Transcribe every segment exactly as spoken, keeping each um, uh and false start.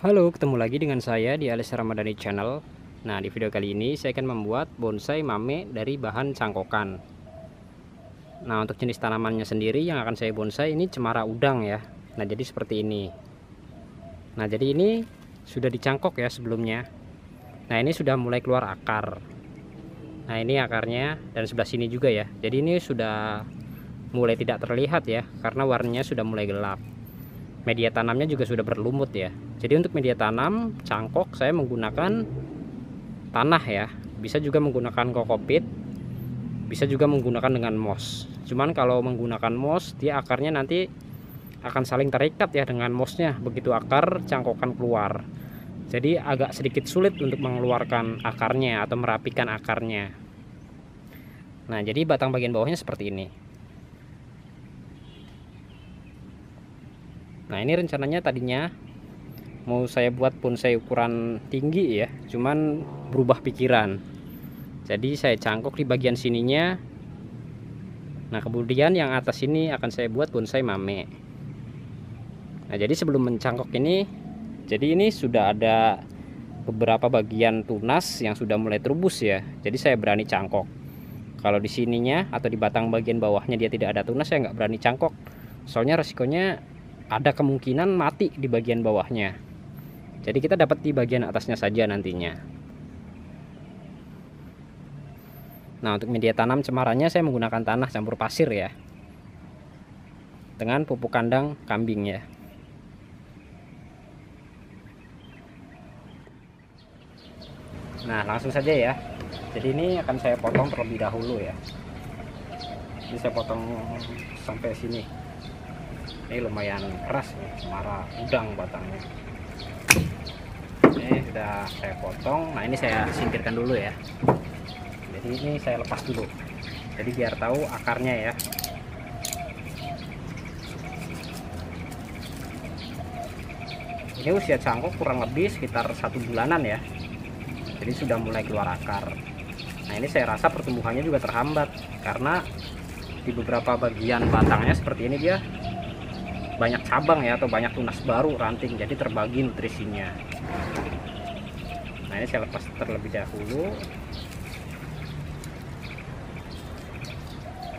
Halo, ketemu lagi dengan saya di Alesha Ramadhani channel. Nah, di video kali ini saya akan membuat bonsai mame dari bahan cangkokan. Nah, untuk jenis tanamannya sendiri yang akan saya bonsai ini cemara udang ya. Nah, jadi seperti ini. Nah, jadi ini sudah dicangkok ya sebelumnya. Nah, ini sudah mulai keluar akar. Nah, ini akarnya dan sebelah sini juga ya. Jadi ini sudah mulai tidak terlihat ya, karena warnanya sudah mulai gelap. Media tanamnya juga sudah berlumut ya. Jadi untuk media tanam cangkok saya menggunakan tanah ya. Bisa juga menggunakan kokopit, bisa juga menggunakan dengan moss. Cuman kalau menggunakan moss dia akarnya nanti akan saling terikat ya dengan mossnya. Begitu akar cangkokan keluar, jadi agak sedikit sulit untuk mengeluarkan akarnya atau merapikan akarnya. Nah, jadi batang bagian bawahnya seperti ini. Nah, ini rencananya tadinya mau saya buat bonsai ukuran tinggi ya, cuman berubah pikiran. Jadi saya cangkok di bagian sininya. Nah, kemudian yang atas ini akan saya buat bonsai mame. Nah, jadi sebelum mencangkok ini, jadi ini sudah ada beberapa bagian tunas yang sudah mulai terubus ya. Jadi saya berani cangkok. Kalau di sininya atau di batang bagian bawahnya dia tidak ada tunas, saya nggak berani cangkok. Soalnya resikonya ada kemungkinan mati di bagian bawahnya. Jadi kita dapat di bagian atasnya saja nantinya. Nah, untuk media tanam cemaranya saya menggunakan tanah campur pasir ya, dengan pupuk kandang kambing ya. Nah, langsung saja ya. Jadi ini akan saya potong terlebih dahulu ya. Ini saya potong sampai sini. Ini lumayan keras nih, cemara udang batangnya. Ini sudah saya potong. Nah, ini saya singkirkan dulu ya. Jadi ini saya lepas dulu. Jadi biar tahu akarnya ya. Ini usia cangkok kurang lebih sekitar satu bulanan ya. Jadi sudah mulai keluar akar. Nah, ini saya rasa pertumbuhannya juga terhambat karena di beberapa bagian batangnya seperti ini dia banyak cabang ya, atau banyak tunas baru ranting, jadi terbagi nutrisinya. Nah, ini saya lepas terlebih dahulu.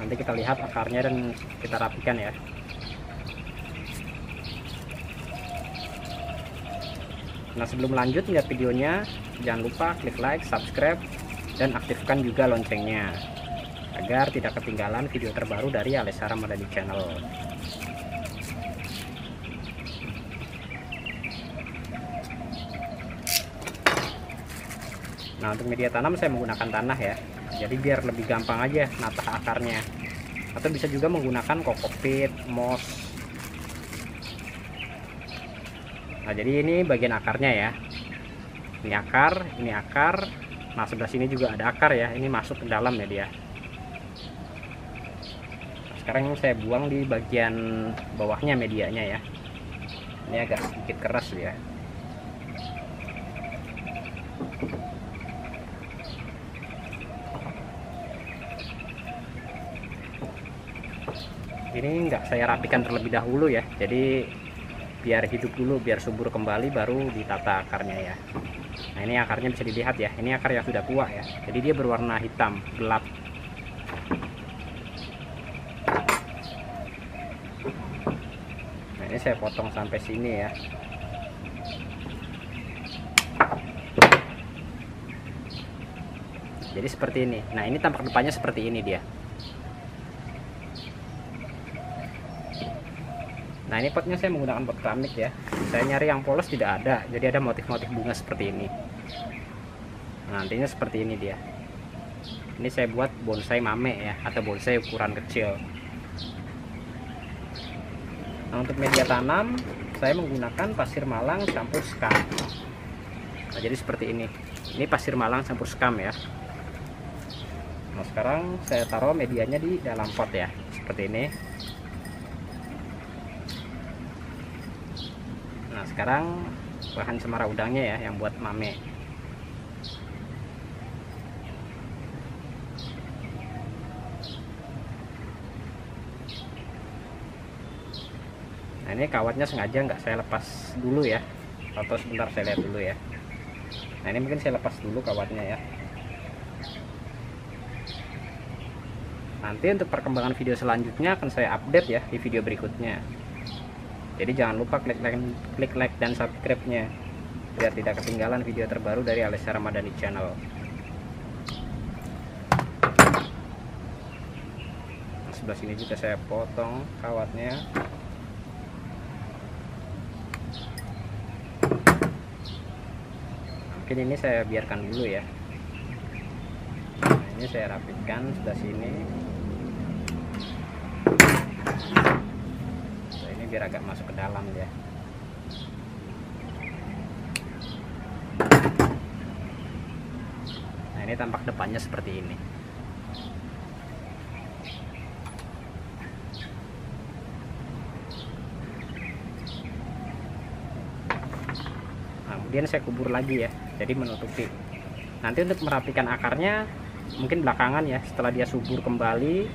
Nanti kita lihat akarnya dan kita rapikan ya. Nah, sebelum lanjut lihat videonya, jangan lupa klik like, subscribe, dan aktifkan juga loncengnya agar tidak ketinggalan video terbaru dari Alesha Ramadhani channel. Nah, untuk media tanam saya menggunakan tanah ya. Jadi biar lebih gampang aja natah akarnya. Atau bisa juga menggunakan kokopit, moss. Nah, jadi ini bagian akarnya ya. Ini akar, ini akar. Nah, sebelah sini juga ada akar ya. Ini masuk ke dalam ya dia. Nah, sekarang saya buang di bagian bawahnya medianya ya. Ini agak sedikit keras ya. Ini enggak saya rapikan terlebih dahulu ya, jadi biar hidup dulu, biar subur kembali baru ditata akarnya ya. Nah, ini akarnya bisa dilihat ya, ini akar yang sudah tua ya, jadi dia berwarna hitam gelap. Nah, ini saya potong sampai sini ya. Jadi seperti ini. Nah, ini tampak depannya seperti ini dia. Nah, ini potnya saya menggunakan pot keramik ya. Saya nyari yang polos tidak ada, jadi ada motif-motif bunga seperti ini. Nah, nantinya seperti ini dia. Ini saya buat bonsai mame ya, atau bonsai ukuran kecil. Nah, untuk media tanam saya menggunakan pasir malang campur skam. Nah, jadi seperti ini. Ini pasir malang campur skam ya. Nah, sekarang saya taruh medianya di dalam pot ya, seperti ini. Nah, sekarang bahan cemara udangnya ya, yang buat mame. Nah, ini kawatnya sengaja nggak saya lepas dulu ya, atau sebentar saya lihat dulu ya. Nah ini mungkin saya lepas dulu kawatnya ya. Nanti untuk perkembangan video selanjutnya akan saya update ya di video berikutnya. Jadi jangan lupa klik like, klik like dan subscribe-nya biar tidak ketinggalan video terbaru dari Alesha Ramadhani channel. Nah, sebelah sini juga saya potong kawatnya. Mungkin ini saya biarkan dulu ya. Nah, ini saya rapikan sebelah sini. Nah, ini biar agak masuk ke dalam ya. Nah ini tampak depannya seperti ini. Nah, kemudian saya kubur lagi ya, jadi menutupi. Nanti untuk merapikan akarnya mungkin belakangan ya, setelah dia subur kembali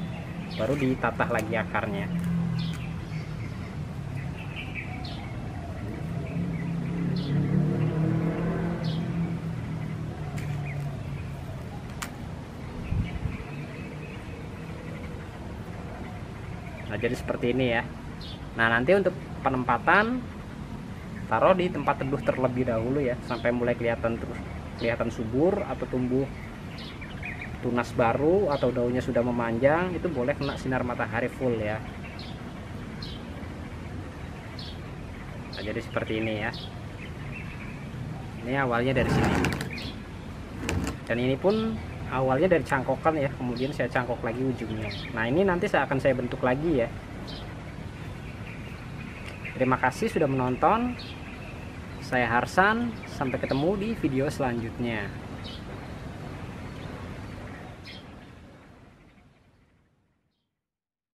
baru ditatah lagi akarnya. Nah jadi seperti ini ya. Nah nanti untuk penempatan taruh di tempat teduh terlebih dahulu ya, sampai mulai kelihatan terus kelihatan subur atau tumbuh tunas baru atau daunnya sudah memanjang, itu boleh kena sinar matahari full ya. Nah, jadi seperti ini ya. Ini awalnya dari sini. Dan ini pun awalnya dari cangkokan ya, kemudian saya cangkok lagi ujungnya. Nah ini nanti saya akan saya bentuk lagi ya. Terima kasih sudah menonton. Saya Harsan, sampai ketemu di video selanjutnya.